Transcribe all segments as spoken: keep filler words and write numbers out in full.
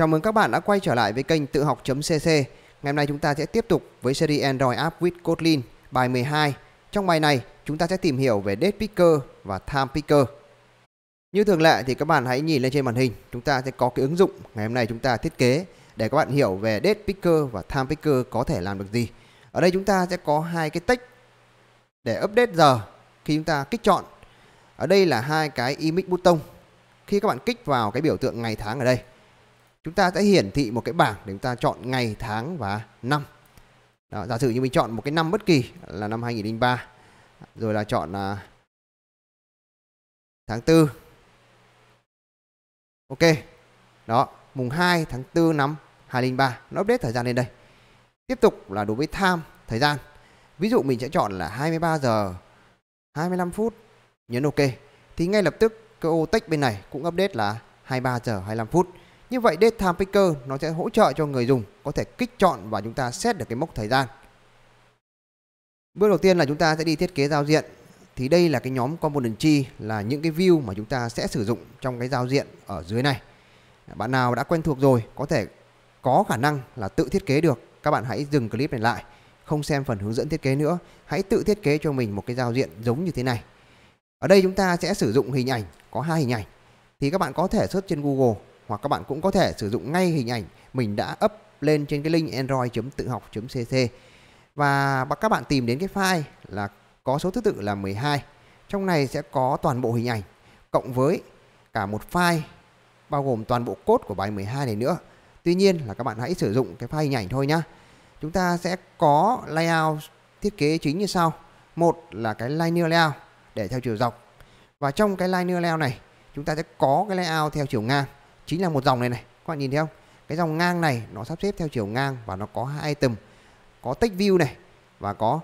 Chào mừng các bạn đã quay trở lại với kênh tự học.cc. Ngày hôm nay chúng ta sẽ tiếp tục với series Android App with Kotlin bài mười hai. Trong bài này chúng ta sẽ tìm hiểu về Date Picker và Time Picker. Như thường lệ thì các bạn hãy nhìn lên trên màn hình, chúng ta sẽ có cái ứng dụng ngày hôm nay chúng ta thiết kế để các bạn hiểu về Date Picker và Time Picker có thể làm được gì. Ở đây chúng ta sẽ có hai cái text để update giờ khi chúng ta kích chọn. Ở đây là hai cái ImageButton. Khi các bạn kích vào cái biểu tượng ngày tháng ở đây, chúng ta sẽ hiển thị một cái bảng để chúng ta chọn ngày, tháng và năm. Đó, giả sử như mình chọn một cái năm bất kỳ là năm hai nghìn không trăm linh ba, rồi là chọn uh, tháng tư. Ok. Đó, mùng hai tháng tư năm hai nghìn không trăm linh ba. Nó update thời gian lên đây. Tiếp tục là đối với time, thời gian. Ví dụ mình sẽ chọn là hai mươi ba giờ hai mươi lăm phút, nhấn ok. Thì ngay lập tức cái ô text bên này cũng update là hai mươi ba giờ hai mươi lăm phút. Như vậy Date Time Picker nó sẽ hỗ trợ cho người dùng có thể kích chọn và chúng ta set được cái mốc thời gian. Bước đầu tiên là chúng ta sẽ đi thiết kế giao diện. Thì đây là cái nhóm component tree, là những cái view mà chúng ta sẽ sử dụng trong cái giao diện ở dưới này. Bạn nào đã quen thuộc rồi có thể có khả năng là tự thiết kế được. Các bạn hãy dừng clip này lại, không xem phần hướng dẫn thiết kế nữa. Hãy tự thiết kế cho mình một cái giao diện giống như thế này. Ở đây chúng ta sẽ sử dụng hình ảnh, có hai hình ảnh. Thì các bạn có thể search trên Google, hoặc các bạn cũng có thể sử dụng ngay hình ảnh mình đã up lên trên cái link android chấm tự học chấm cc. Và các bạn tìm đến cái file là có số thứ tự là mười hai. Trong này sẽ có toàn bộ hình ảnh cộng với cả một file bao gồm toàn bộ code của bài mười hai này nữa. Tuy nhiên là các bạn hãy sử dụng cái file hình ảnh thôi nhá. Chúng ta sẽ có layout thiết kế chính như sau. Một là cái linear layout để theo chiều dọc. Và trong cái linear layout này chúng ta sẽ có cái layout theo chiều ngang. Chính là một dòng này này, các bạn nhìn thấy không? Cái dòng ngang này nó sắp xếp theo chiều ngang và nó có hai item, có TextView này và có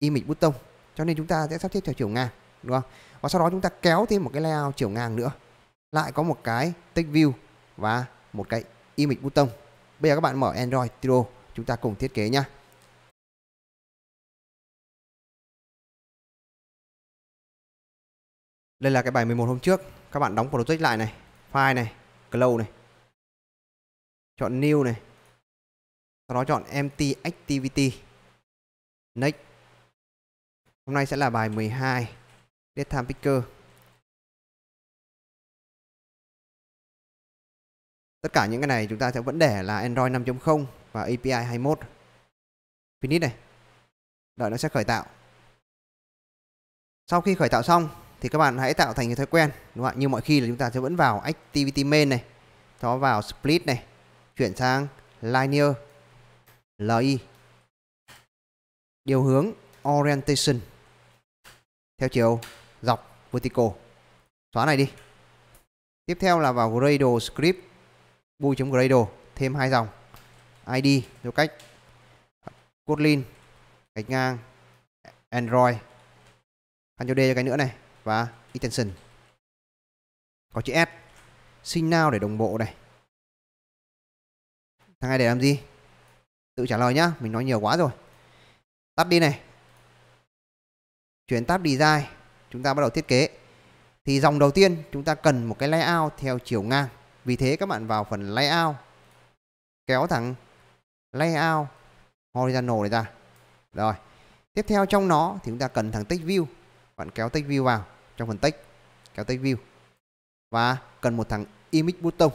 ImageButton. Cho nên chúng ta sẽ sắp xếp theo chiều ngang, đúng không? Và sau đó chúng ta kéo thêm một cái layout chiều ngang nữa. Lại có một cái TextView và một cái ImageButton. Bây giờ các bạn mở Android Studio, chúng ta cùng thiết kế nhá. Đây là cái bài mười một hôm trước, các bạn đóng project lại này, file này, close này. Chọn new này. Sau đó chọn empty activity. Next. Hôm nay sẽ là bài mười hai, Date Time Picker. Tất cả những cái này chúng ta sẽ vẫn để là Android năm chấm không và a pê i hai mươi mốt. Finish này. Đợi nó sẽ khởi tạo. Sau khi khởi tạo xong thì các bạn hãy tạo thành cái thói quen, đúng không ạ? Như mọi khi là chúng ta sẽ vẫn vào Activity Main này, nó vào Split này, chuyển sang Linear Li, điều hướng Orientation theo chiều dọc Vertical, xóa này đi. Tiếp theo là vào Gradle Script, bui.gradle, thêm hai dòng i đê dấu cách Kotlin gạch ngang Android, ăn cho D cho cái nữa này, và extension có chữ S. Sinh nào để đồng bộ này. Thằng này để làm gì? Tự trả lời nhá, mình nói nhiều quá rồi. Tắt đi này. Chuyển tab design, chúng ta bắt đầu thiết kế. Thì dòng đầu tiên chúng ta cần một cái layout theo chiều ngang. Vì thế các bạn vào phần layout, kéo thẳng layout horizontal này ra. Rồi. Tiếp theo trong nó thì chúng ta cần thằng TextView. Bạn kéo TextView vào trong phần text, kéo TextView và cần một thằng ImageButton.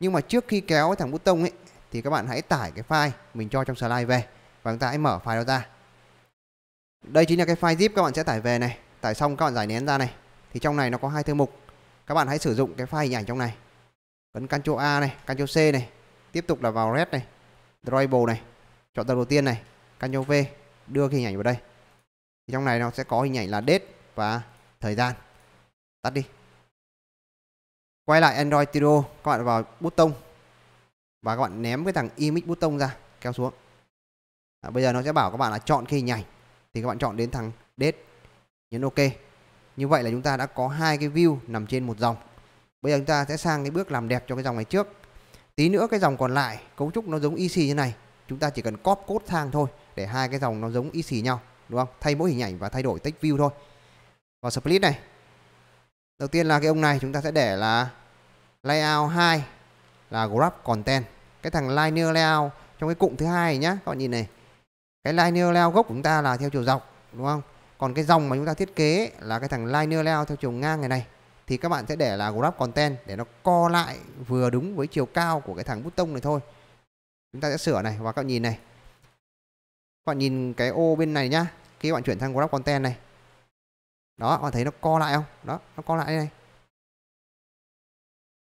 Nhưng mà trước khi kéo thằng button ấy thì các bạn hãy tải cái file mình cho trong slide về và chúng ta hãy mở file đó ra. Đây chính là cái file zip các bạn sẽ tải về này, tải xong các bạn giải nén ra này. Thì trong này nó có hai thư mục. Các bạn hãy sử dụng cái file hình ảnh trong này. Ấn Ctrl A này, Ctrl C này, tiếp tục là vào Red này, Drawable này, chọn tờ đầu tiên này, Ctrl V, đưa cái hình ảnh vào đây. Thì trong này nó sẽ có hình ảnh là date và thời gian. Tắt đi. Quay lại Android Studio, các bạn vào button và các bạn ném cái thằng image button ra, kéo xuống. À, bây giờ nó sẽ bảo các bạn là chọn cái hình ảnh, thì các bạn chọn đến thằng date, nhấn ok. Như vậy là chúng ta đã có hai cái view nằm trên một dòng. Bây giờ chúng ta sẽ sang cái bước làm đẹp cho cái dòng này trước. Tí nữa cái dòng còn lại cấu trúc nó giống y xì như này, chúng ta chỉ cần copy code sang thôi để hai cái dòng nó giống y xì nhau, đúng không? Thay mỗi hình ảnh và thay đổi text view thôi. Vào split này. Đầu tiên là cái ông này chúng ta sẽ để là layout hai là grab content. Cái thằng linear layout trong cái cụm thứ hai nhá, các bạn nhìn này. Cái linear layout gốc của chúng ta là theo chiều dọc, đúng không? Còn cái dòng mà chúng ta thiết kế là cái thằng linear layout theo chiều ngang này này, thì các bạn sẽ để là grab content để nó co lại vừa đúng với chiều cao của cái thằng button này thôi. Chúng ta sẽ sửa này, và các bạn nhìn này. Các bạn nhìn cái ô bên này nhá, khi các bạn chuyển sang grab content này. Đó, các bạn thấy nó co lại không? Đó, nó co lại đây này.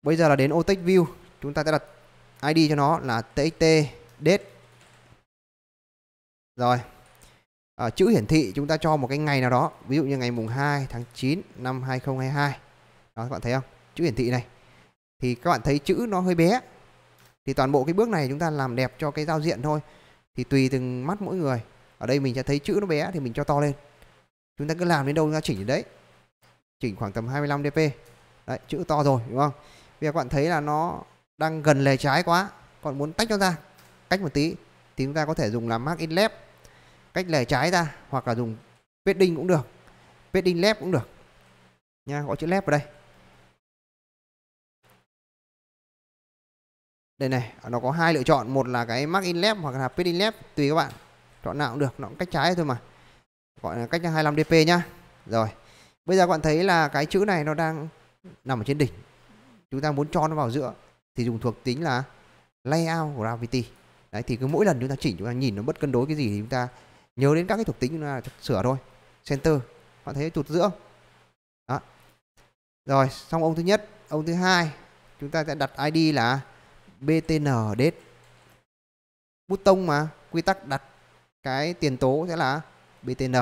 Bây giờ là đến ô TextView, chúng ta sẽ đặt i đê cho nó là txt date. Rồi. À, chữ hiển thị chúng ta cho một cái ngày nào đó, ví dụ như ngày mùng hai tháng chín năm hai nghìn không trăm hai mươi hai. Đó, các bạn thấy không? Chữ hiển thị này. Thì các bạn thấy chữ nó hơi bé. Thì toàn bộ cái bước này chúng ta làm đẹp cho cái giao diện thôi. Thì tùy từng mắt mỗi người. Ở đây mình sẽ thấy chữ nó bé thì mình cho to lên. Chúng ta cứ làm đến đâu chúng ta chỉnh đến đấy. Chỉnh khoảng tầm hai mươi lăm dp. Đấy, chữ to rồi, đúng không? Bây giờ các bạn thấy là nó đang gần lề trái quá. Còn muốn tách nó ra, cách một tí, thì chúng ta có thể dùng là mark in left, cách lề trái ra, hoặc là dùng padding cũng được, padding left cũng được nha, có chữ left vào đây. Đây này, nó có hai lựa chọn, một là cái mark in left hoặc là padding left, tùy các bạn, chọn nào cũng được, nó cũng cách trái thôi mà. Gọi là cách hai mươi lăm dp nhá. Rồi, bây giờ các bạn thấy là cái chữ này nó đang nằm ở trên đỉnh. Chúng ta muốn cho nó vào giữa thì dùng thuộc tính là layout gravity. Đấy, thì cứ mỗi lần chúng ta chỉnh, chúng ta nhìn nó bất cân đối cái gì thì chúng ta nhớ đến các cái thuộc tính chúng ta sửa thôi. Center, các bạn thấy tụt giữa. Đó. Rồi, xong ông thứ nhất, ông thứ hai, chúng ta sẽ đặt i đê là btn date. Button mà, quy tắc đặt cái tiền tố sẽ là btn.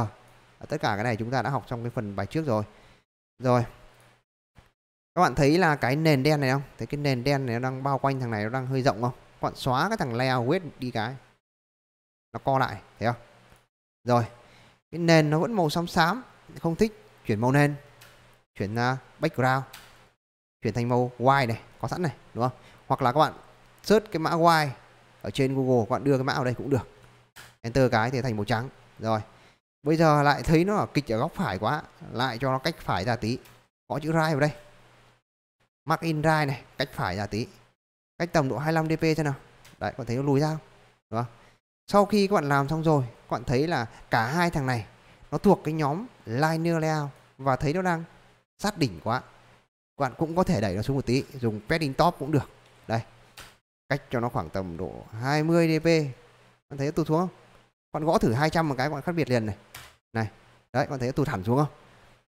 Tất cả cái này chúng ta đã học trong cái phần bài trước rồi. Rồi. Các bạn thấy là cái nền đen này không? Thấy cái nền đen này nó đang bao quanh thằng này, nó đang hơi rộng không? Các bạn xóa cái thằng layout width đi cái. Nó co lại, thấy không? Rồi. Cái nền nó vẫn màu xám xám, không thích, chuyển màu nền. Chuyển uh, background. Chuyển thành màu white này, có sẵn này, đúng không? Hoặc là các bạn search cái mã white ở trên Google, các bạn đưa cái mã vào đây cũng được. Enter cái thì thành màu trắng. Rồi. Bây giờ lại thấy nó kịch ở góc phải quá, lại cho nó cách phải ra tí. Có chữ right vào đây. Mark in right này, cách phải ra tí. Cách tầm độ hai mươi lăm dp thế nào. Đấy, các bạn thấy nó lùi ra không? Đúng không? Sau khi các bạn làm xong rồi, các bạn thấy là cả hai thằng này nó thuộc cái nhóm linear layout và thấy nó đang sát đỉnh quá. Các bạn cũng có thể đẩy nó xuống một tí, dùng padding top cũng được. Đây. Cách cho nó khoảng tầm độ hai mươi dp. Các bạn thấy nó tụt xuống không? Các bạn gõ thử hai trăm một cái, các bạn khác biệt liền này. Này. Đấy, các bạn thấy nó tụt hẳn xuống không?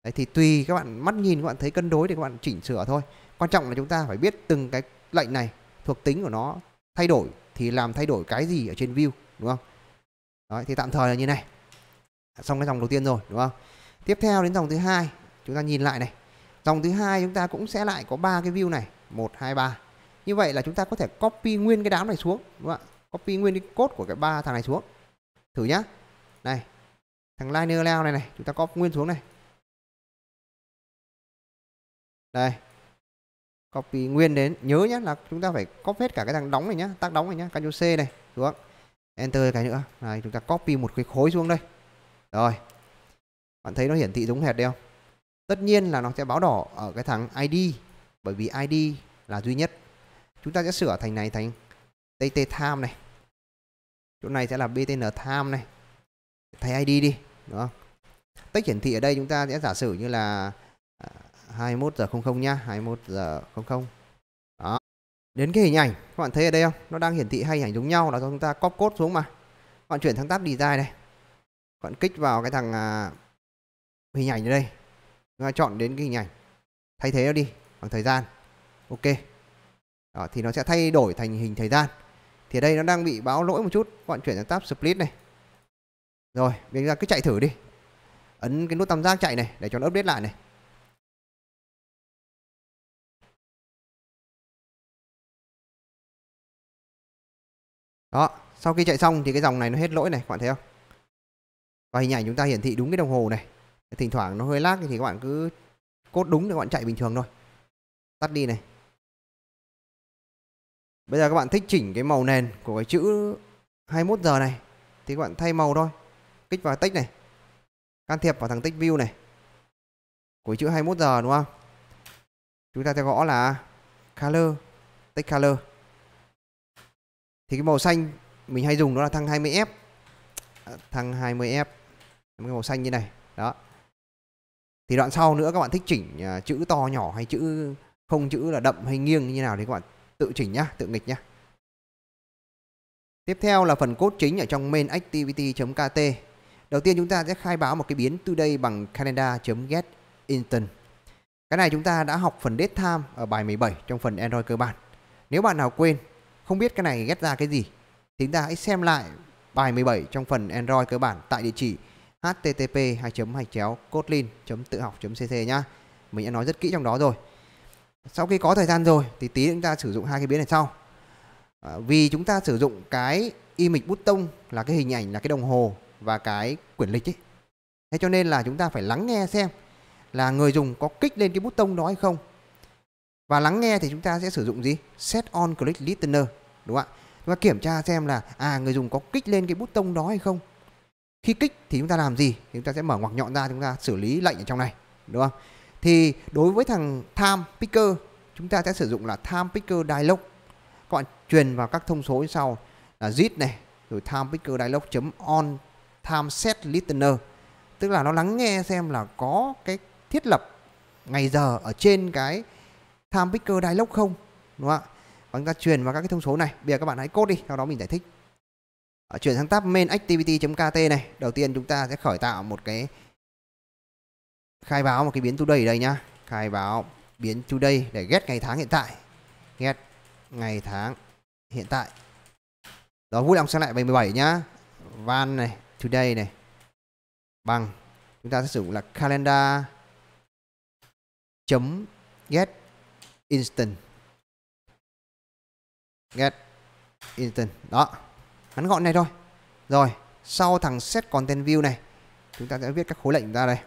Đấy, thì tùy các bạn mắt nhìn các bạn thấy cân đối thì các bạn chỉnh sửa thôi. Quan trọng là chúng ta phải biết từng cái lệnh này, thuộc tính của nó thay đổi thì làm thay đổi cái gì ở trên view, đúng không? Đấy, thì tạm thời là như này. Xong cái dòng đầu tiên rồi, đúng không? Tiếp theo đến dòng thứ hai, chúng ta nhìn lại này. Dòng thứ hai chúng ta cũng sẽ lại có ba cái view này, một, hai, ba. Như vậy là chúng ta có thể copy nguyên cái đám này xuống, đúng không ạ? Copy nguyên cái code của cái ba thằng này xuống. Thử nhá. Này. Thằng linear layout này này, chúng ta copy nguyên xuống này. Đây. Copy nguyên đến, nhớ nhé là chúng ta phải copy hết cả cái thằng đóng này nhá, tác đóng này nhá, Ctrl C này, xuống. Enter cái nữa. Này, chúng ta copy một cái khối xuống đây. Rồi. Bạn thấy nó hiển thị giống hệt đấy không? Tất nhiên là nó sẽ báo đỏ ở cái thằng i đê, bởi vì i đê là duy nhất. Chúng ta sẽ sửa thành này thành tê tê time này. Chỗ này sẽ là btn time này. Thay i đê đi, đúng không? Text hiển thị ở đây chúng ta sẽ giả sử như là hai mươi mốt giờ không không nhá, hai mươi mốt giờ không không. Đó. Đến cái hình ảnh, các bạn thấy ở đây không? Nó đang hiển thị hai hình ảnh giống nhau là do chúng ta copy code xuống mà. Các bạn chuyển sang tab design này. Các bạn kích vào cái thằng à, hình ảnh ở đây. Chúng ta chọn đến cái hình ảnh. Thay thế nó đi bằng thời gian. Ok. Đó, thì nó sẽ thay đổi thành hình thời gian. Thì ở đây nó đang bị báo lỗi một chút, các bạn chuyển sang tab split này. Rồi, bây giờ cứ chạy thử đi. Ấn cái nút tam giác chạy này để cho nó update lại này. Đó, sau khi chạy xong thì cái dòng này nó hết lỗi này, các bạn thấy không? Và hình ảnh chúng ta hiển thị đúng cái đồng hồ này. Thỉnh thoảng nó hơi lag thì các bạn cứ code đúng để các bạn chạy bình thường thôi. Tắt đi này. Bây giờ các bạn thích chỉnh cái màu nền của cái chữ hai mươi mốt giờ này thì các bạn thay màu thôi. Kích vào text này. Can thiệp vào thằng text view này. Của chữ hai mươi mốt giờ, đúng không? Chúng ta sẽ gõ là color, text color. Thì cái màu xanh mình hay dùng đó là thăng hai mươi ép. Thăng hai mươi ép, cái màu xanh như này. Đó. Thì đoạn sau nữa các bạn thích chỉnh chữ to nhỏ hay chữ không chữ là đậm hay nghiêng như nào thì các bạn tự chỉnh nhá, tự nghịch nhá. Tiếp theo là phần code chính ở trong main activity chấm kt. Đầu tiên chúng ta sẽ khai báo một cái biến today bằng calendar chấm get instance. Cái này chúng ta đã học phần date time ở bài mười bảy trong phần Android cơ bản. Nếu bạn nào quên, không biết cái này get ra cái gì thì chúng ta hãy xem lại bài mười bảy trong phần Android cơ bản tại địa chỉ h t t p hai chấm gạch chéo kotlin chấm tự học chấm c c nhá. Mình đã nói rất kỹ trong đó rồi. Sau khi có thời gian rồi thì tí chúng ta sử dụng hai cái biến này sau. À, vì chúng ta sử dụng cái ImageButton là cái hình ảnh, là cái đồng hồ và cái quyển lịch ấy. Thế cho nên là chúng ta phải lắng nghe xem là người dùng có kích lên cái button đó hay không. Và lắng nghe thì chúng ta sẽ sử dụng gì? Set on click listener, đúng không ạ? Chúng ta kiểm tra xem là à người dùng có kích lên cái button đó hay không. Khi kích thì chúng ta làm gì? Chúng ta sẽ mở ngoặc nhọn ra, chúng ta xử lý lệnh ở trong này, đúng không? Thì đối với thằng Time Picker, chúng ta sẽ sử dụng là TimePickerDialog. Các bạn truyền vào các thông số như sau là zip này, rồi TimePickerDialog.on TimeSetListener, tức là nó lắng nghe xem là có cái thiết lập ngày giờ ở trên cái TimePickerDialog không, đúng không ạ? Và chúng ta truyền vào các cái thông số này. Bây giờ các bạn hãy code đi, sau đó mình giải thích. Ở chuyển sang tab main activity chấm kt này, đầu tiên chúng ta sẽ khởi tạo một cái khai báo một cái biến today ở đây nhá. Khai báo biến today để get ngày tháng hiện tại. Get ngày tháng hiện tại. Đó, vui lòng xem lại bài mười bảy nhá. Van này, today này bằng chúng ta sẽ sử dụng là calendar.get instant. Get instant. Đó. Ngắn gọn này thôi. Rồi, sau thằng set content view này, chúng ta sẽ viết các khối lệnh ra đây.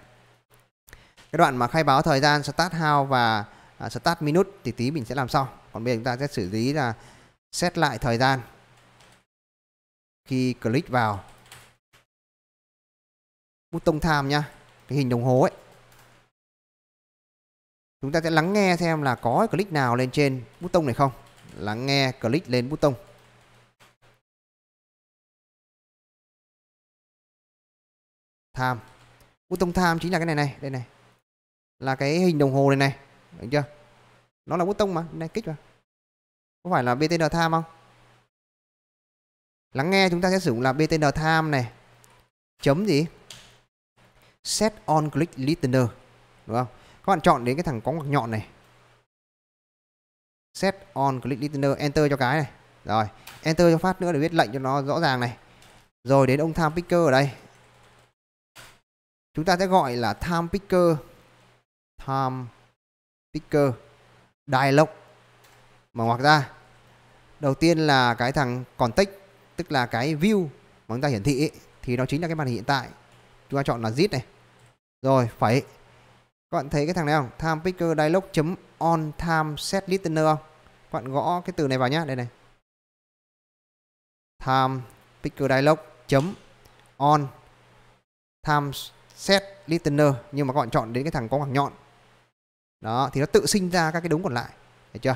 Cái đoạn mà khai báo thời gian start hour và uh, start minute thì tí mình sẽ làm sau. Còn bây giờ chúng ta sẽ xử lý là set lại thời gian khi click vào button time nhá, cái hình đồng hồ ấy. Chúng ta sẽ lắng nghe xem là có click nào lên trên button này không. Lắng nghe click lên button. Time. Button time chính là cái này này, đây này. Là cái hình đồng hồ này này, được chưa? Nó là button mà, này kích vào. Có phải là bê tê en time không? Lắng nghe chúng ta sẽ sử dụng là bê tê en time này. Chấm gì? Set on click listener, đúng không? Các bạn chọn đến cái thằng có ngoặc nhọn này. Set on click listener, enter cho cái này. Rồi, enter cho phát nữa để viết lệnh cho nó rõ ràng này. Rồi đến ông time picker ở đây. Chúng ta sẽ gọi là time picker Time Picker Dialog mà ngoặc ra. Đầu tiên là cái thằng context, tức là cái view mà chúng ta hiển thị ấy, thì nó chính là cái màn hình hiện tại. Chúng ta chọn là zip này. Rồi phải. Các bạn thấy cái thằng này không? Time Picker Dialog.on Time Set Listener không? Các bạn gõ cái từ này vào nhá, đây này. Time Picker Dialog.on Time Set Listener, nhưng mà các bạn chọn đến cái thằng có ngoặc nhọn. Đó, thì nó tự sinh ra các cái đống còn lại. Được chưa?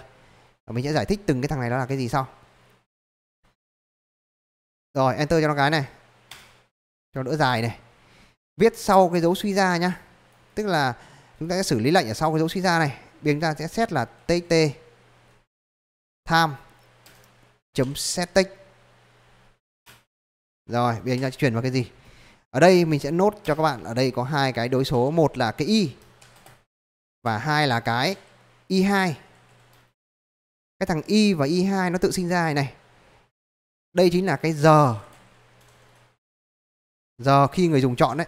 Và mình sẽ giải thích từng cái thằng này nó là cái gì sau. Rồi, enter cho nó cái này. Cho đỡ dài này. Viết sau cái dấu suy ra nhá. Tức là chúng ta sẽ xử lý lệnh ở sau cái dấu suy ra này. Bây giờ chúng ta sẽ set là tê tê time.setText. Rồi, bây giờ chúng ta chuyển vào cái gì? Ở đây mình sẽ nốt cho các bạn, ở đây có hai cái đối số, một là cái y và hai là cái y hai. Cái thằng y và y hai nó tự sinh ra này này. Đây chính là cái giờ. Giờ khi người dùng chọn đấy.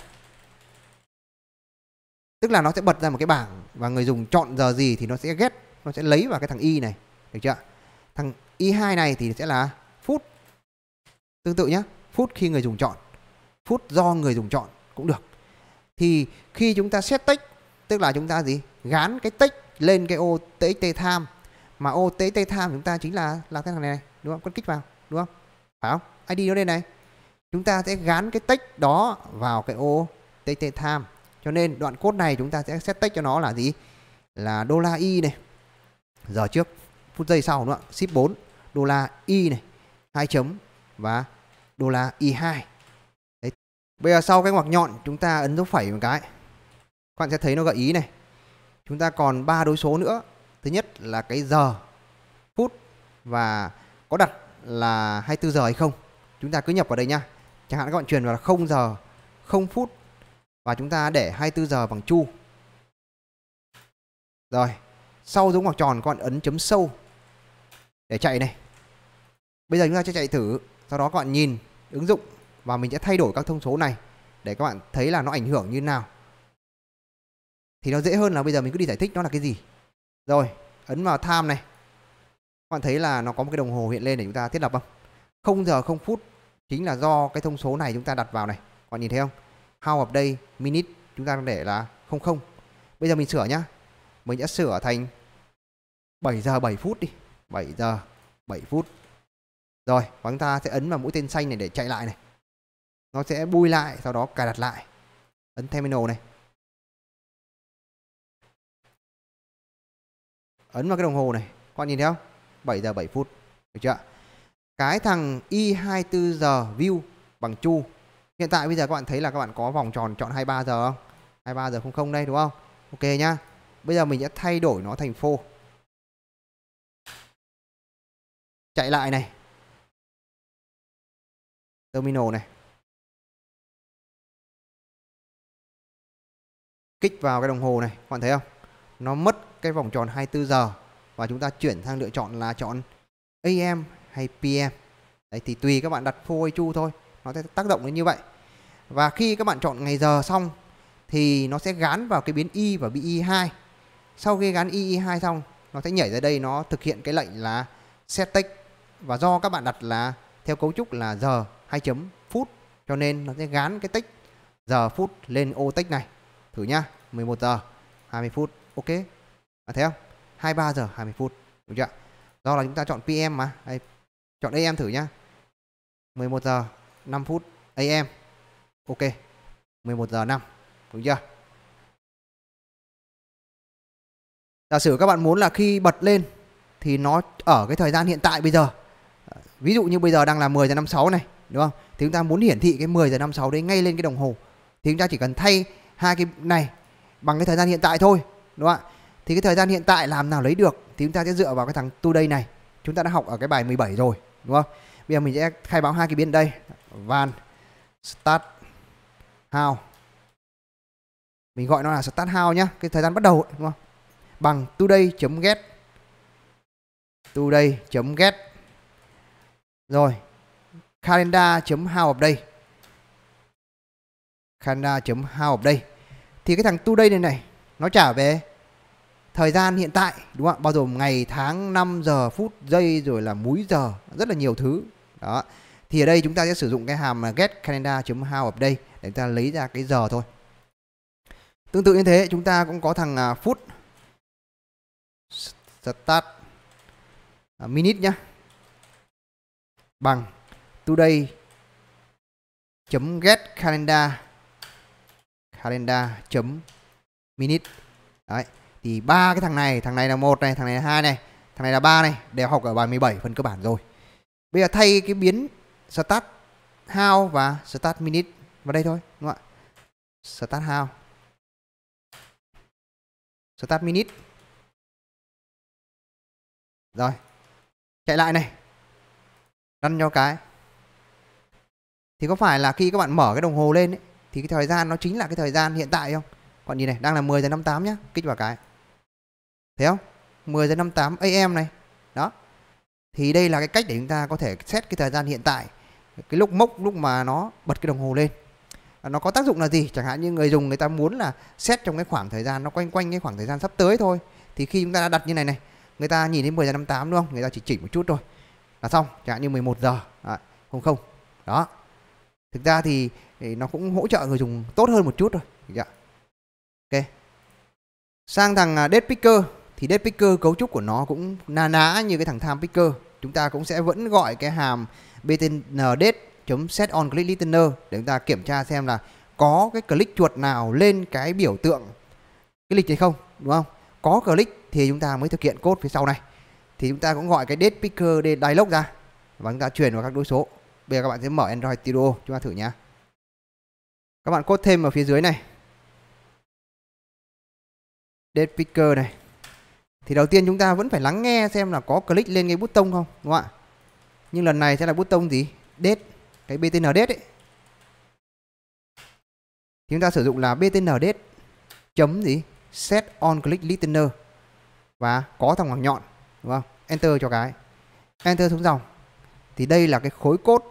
Tức là nó sẽ bật ra một cái bảng và người dùng chọn giờ gì thì nó sẽ get, nó sẽ lấy vào cái thằng y này, được chưa? Thằng y hai này thì sẽ là phút. Tương tự nhá, phút khi người dùng chọn. Phút do người dùng chọn cũng được. Thì khi chúng ta set text, tức là chúng ta gì? Gán cái text lên cái ô txt time. Mà ô txt time chúng ta chính là là cái thằng này này, đúng không? Con kích vào, đúng không? Phải không? i đê nó lên này. Chúng ta sẽ gán cái text đó vào cái ô txt time. Cho nên đoạn code này chúng ta sẽ set text cho nó là gì? Là đô la i này. Giờ trước, phút giây sau nữa, shift bốn, đô la i này. hai chấm và đô la i hai. Đấy. Bây giờ sau cái ngoặc nhọn chúng ta ấn dấu phẩy một cái, các bạn sẽ thấy nó gợi ý này. Chúng ta còn ba đối số nữa. Thứ nhất là cái giờ, phút và có đặt là hai mươi tư giờ hay không. Chúng ta cứ nhập vào đây nha. Chẳng hạn các bạn truyền vào là không giờ, không phút và chúng ta để hai mươi tư giờ bằng chu. Rồi, sau dấu ngoặc tròn các bạn ấn chấm sâu để chạy này. Bây giờ chúng ta sẽ chạy thử, sau đó các bạn nhìn ứng dụng và mình sẽ thay đổi các thông số này để các bạn thấy là nó ảnh hưởng như nào. Thì nó dễ hơn là bây giờ mình cứ đi giải thích nó là cái gì. Rồi, ấn vào time này. Các bạn thấy là nó có một cái đồng hồ hiện lên để chúng ta thiết lập không? không giờ không phút chính là do cái thông số này chúng ta đặt vào này. Các bạn nhìn thấy không? How of day minute chúng ta để là không không. Bây giờ mình sửa nhá. Mình sẽ sửa thành bảy giờ bảy phút đi. bảy giờ bảy phút. Rồi, và chúng ta sẽ ấn vào mũi tên xanh này để chạy lại này. Nó sẽ bui lại, sau đó cài đặt lại. Ấn terminal này. Ấn vào cái đồng hồ này, các bạn nhìn thấy không? bảy giờ bảy phút, được chưa? Cái thằng i hai mươi tư giờ view bằng chu. Hiện tại bây giờ các bạn thấy là các bạn có vòng tròn chọn hai mươi ba giờ không? hai mươi ba giờ không không đây đúng không? Ok nhá. Bây giờ mình sẽ thay đổi nó thành phô. Chạy lại này. Terminal này. Kích vào cái đồng hồ này, các bạn thấy không? Nó mất cái vòng tròn hai mươi tư giờ và chúng ta chuyển sang lựa chọn là chọn a em hay pê em. Đấy, thì tùy các bạn đặt phô hay chu thôi, nó sẽ tác động đến như vậy. Và khi các bạn chọn ngày giờ xong thì nó sẽ gán vào cái biến i và i hai. Sau khi gán i hai xong, nó sẽ nhảy ra đây, nó thực hiện cái lệnh là set text, và do các bạn đặt là theo cấu trúc là giờ hai chấm phút cho nên nó sẽ gán cái text giờ phút lên ô text này. Thử nhá, mười một giờ hai mươi phút. Ok. À, thấy không? hai mươi ba giờ hai mươi phút, đúng chưa? Do là chúng ta chọn pê em mà. Đây, chọn a em thử nhá. mười một giờ năm phút a em. Ok. mười một giờ năm, đúng chưa? Giả sử các bạn muốn là khi bật lên thì nó ở cái thời gian hiện tại bây giờ. Ví dụ như bây giờ đang là mười giờ năm mươi sáu này, đúng không? Thì chúng ta muốn hiển thị cái mười giờ năm mươi sáu đấy ngay lên cái đồng hồ thì chúng ta chỉ cần thay hai cái này bằng cái thời gian hiện tại thôi, đúng không ạ? Thì cái thời gian hiện tại làm nào lấy được thì chúng ta sẽ dựa vào cái thằng today này. Chúng ta đã học ở cái bài mười bảy rồi, đúng không? Bây giờ mình sẽ khai báo hai cái biến đây. Van start how. Mình gọi nó là start how nhá, cái thời gian bắt đầu ấy, đúng không? Bằng today.get. today.get. Rồi, calendar.howofday. calendar.howofday. Thì cái thằng today này này nó trả về thời gian hiện tại, đúng không ạ? Bao gồm ngày, tháng, năm giờ, phút, giây, rồi là múi giờ, rất là nhiều thứ. Đó. Thì ở đây chúng ta sẽ sử dụng cái hàm getCalendar.howUpdate để chúng ta lấy ra cái giờ thôi. Tương tự như thế, chúng ta cũng có thằng phút start minute nhá. Bằng today.getCalendar calendar.minute. Đấy. Thì ba cái thằng này, thằng này là một này, thằng này là hai này, thằng này là ba này đều học ở bài mười bảy phần cơ bản rồi. Bây giờ thay cái biến start how và start minute vào đây thôi, đúng không ạ? Start how. Start minute. Rồi. Chạy lại này. Run cho cái. Thì có phải là khi các bạn mở cái đồng hồ lên ấy, thì cái thời gian nó chính là cái thời gian hiện tại không? Còn nhìn này, đang là mười giờ năm mươi tám nhá, kích vào cái. Thấy không? mười giờ năm mươi tám a em này. Đó. Thì đây là cái cách để chúng ta có thể set cái thời gian hiện tại, cái lúc mốc, lúc mà nó bật cái đồng hồ lên. Nó có tác dụng là gì? Chẳng hạn như người dùng người ta muốn là set trong cái khoảng thời gian nó quanh quanh cái khoảng thời gian sắp tới thôi. Thì khi chúng ta đã đặt như này này, người ta nhìn đến mười giờ năm mươi tám đúng không? Người ta chỉ chỉnh một chút thôi là xong. Chẳng hạn như mười một giờ không không. Đó. Thực ra thì nó cũng hỗ trợ người dùng tốt hơn một chút rồi. Được chưa? Ok. Sang thằng Date Picker thì Date Picker cấu trúc của nó cũng na ná như cái thằng Time Picker. Chúng ta cũng sẽ vẫn gọi cái hàm btn.date.setOnClickListener để chúng ta kiểm tra xem là có cái click chuột nào lên cái biểu tượng cái lịch hay không, đúng không? Có click thì chúng ta mới thực hiện code phía sau này. Thì chúng ta cũng gọi cái DatePickerDialog ra. và chúng ta truyền vào các đối số. Bây giờ các bạn sẽ mở Android Studio, chúng ta thử nhá. Các bạn code thêm vào phía dưới này, Date Picker này. Thì đầu tiên chúng ta vẫn phải lắng nghe xem là có click lên cái button không, đúng không ạ? Nhưng lần này sẽ là button gì? Date, cái bê tê en date ấy. Chúng ta sử dụng là bê tê en date chấm gì? Set on click listener và có thằng ngoặc nhọn, đúng không? Enter cho cái. Enter xuống dòng. Thì đây là cái khối code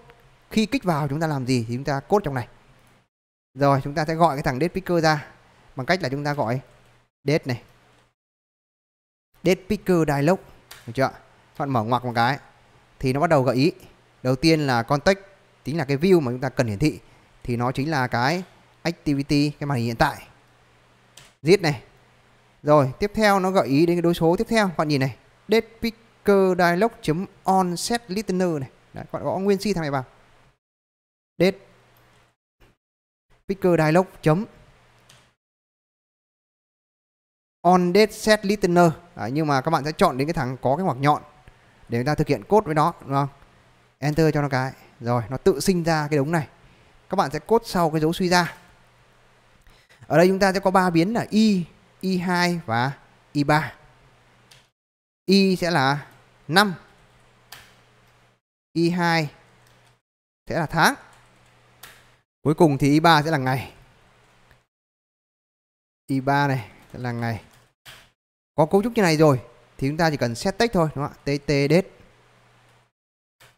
khi kích vào chúng ta làm gì thì chúng ta code trong này. Rồi chúng ta sẽ gọi cái thằng date picker ra bằng cách là chúng ta gọi date này. DatePickerDialog, được chưa? Các bạn mở ngoặc một cái thì nó bắt đầu gợi ý. Đầu tiên là context, chính là cái view mà chúng ta cần hiển thị, thì nó chính là cái activity, cái màn hình hiện tại. Date này. Rồi, tiếp theo nó gợi ý đến cái đối số tiếp theo, các bạn nhìn này, DatePickerDialog.onSetListener này. Đấy, các bạn gõ nguyên si thằng này vào. DatePickerDialog. On date set listener. Đấy, nhưng mà các bạn sẽ chọn đến cái thằng có cái ngoặc nhọn để chúng ta thực hiện code với nó, đúng không? Enter cho nó cái. Rồi nó tự sinh ra cái đống này. Các bạn sẽ code sau cái dấu suy ra. Ở đây chúng ta sẽ có ba biến là i, i hai và i ba. I sẽ là năm, i hai sẽ là tháng, cuối cùng thì i ba sẽ là ngày. i ba này sẽ là ngày. Có cấu trúc như này rồi thì chúng ta chỉ cần set text thôi, đúng không ạ? Tt date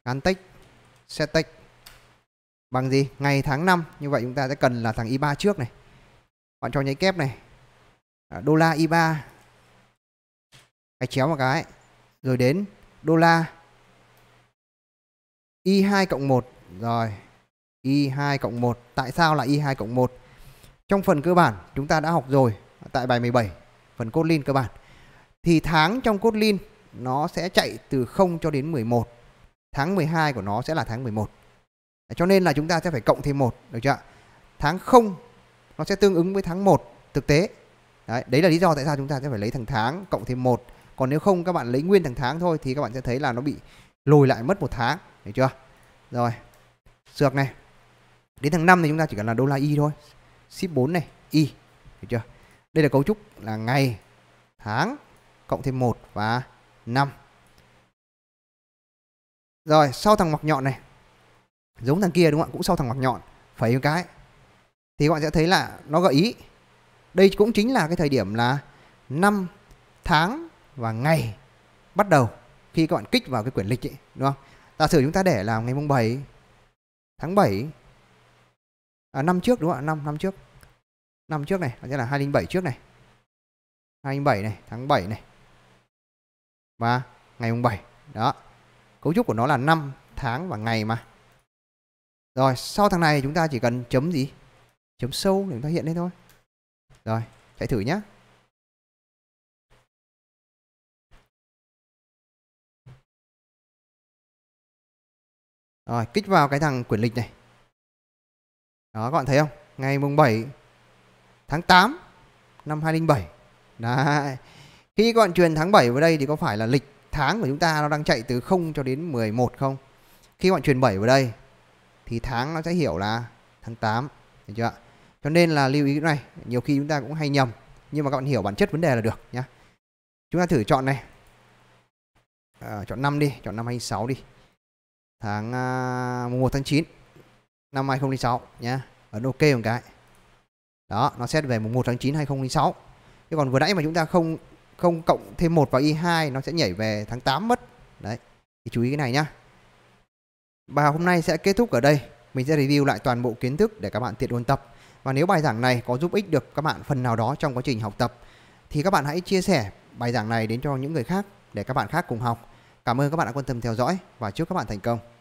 gắn text, set text bằng gì? Ngày tháng năm. Như vậy chúng ta sẽ cần là thằng i ba trước này. Bạn cho nháy kép này, đô la i ba cái chéo một cái, rồi đến đô la i hai cộng một. Rồi i hai cộng một. Tại sao là i hai cộng một? Trong phần cơ bản chúng ta đã học rồi tại bài mười bảy, phần Kotlin cơ bản. Thì tháng trong Kotlin nó sẽ chạy từ không cho đến mười một. Tháng mười hai của nó sẽ là tháng mười một. Cho nên là chúng ta sẽ phải cộng thêm một, được chưa ạ? Tháng không nó sẽ tương ứng với tháng một thực tế. Đấy, đấy là lý do tại sao chúng ta sẽ phải lấy thằng tháng cộng thêm một. Còn nếu không các bạn lấy nguyên thằng tháng thôi thì các bạn sẽ thấy là nó bị lùi lại mất một tháng, được chưa? Rồi, sược này. Đến tháng năm thì chúng ta chỉ cần là đô la i thôi. Shift bốn này, i, được chưa? Đây là cấu trúc là ngày, tháng, cộng thêm một và năm. Rồi, sau thằng ngoặc nhọn này, giống thằng kia đúng không ạ? Cũng sau thằng ngoặc nhọn, phẩy một cái. Thì các bạn sẽ thấy là nó gợi ý. Đây cũng chính là cái thời điểm là năm, tháng và ngày bắt đầu khi các bạn kích vào cái quyển lịch ấy, đúng không? Giả sử chúng ta để là ngày mùng bảy tháng bảy, à, năm trước đúng không ạ? Năm, năm trước. Năm trước này, sẽ là hai không bảy trước này. hai không bảy này, tháng bảy này. Và ngày mùng bảy. Đó. Cấu trúc của nó là năm, tháng và ngày mà. Rồi, sau thằng này chúng ta chỉ cần chấm gì? Chấm sâu để chúng ta hiện lên thôi. Rồi, chạy thử nhé. Rồi, kích vào cái thằng quyển lịch này. Đó, các bạn thấy không? Ngày mùng bảy tháng tám năm hai không không bảy. Đấy. Khi các bạn truyền tháng bảy vào đây thì có phải là lịch tháng của chúng ta nó đang chạy từ không cho đến mười một không? Khi các bạn truyền bảy vào đây thì tháng nó sẽ hiểu là tháng tám, được chưa ạ? Cho nên là lưu ý cái này, nhiều khi chúng ta cũng hay nhầm, nhưng mà các bạn hiểu bản chất vấn đề là được nhá. Chúng ta thử chọn này. À, chọn năm đi, chọn năm hai không không sáu đi. Tháng uh, mùng một tháng chín năm hai không không sáu nhá. Ấn ok một cái. Đó, nó xét về mùng một tháng chín hai không không sáu. Chứ còn vừa nãy mà chúng ta không không cộng thêm một vào i hai nó sẽ nhảy về tháng tám mất. Đấy. Thì chú ý cái này nhá. Bài hôm nay sẽ kết thúc ở đây. Mình sẽ review lại toàn bộ kiến thức để các bạn tiện ôn tập. Và nếu bài giảng này có giúp ích được các bạn phần nào đó trong quá trình học tập thì các bạn hãy chia sẻ bài giảng này đến cho những người khác để các bạn khác cùng học. Cảm ơn các bạn đã quan tâm theo dõi và chúc các bạn thành công.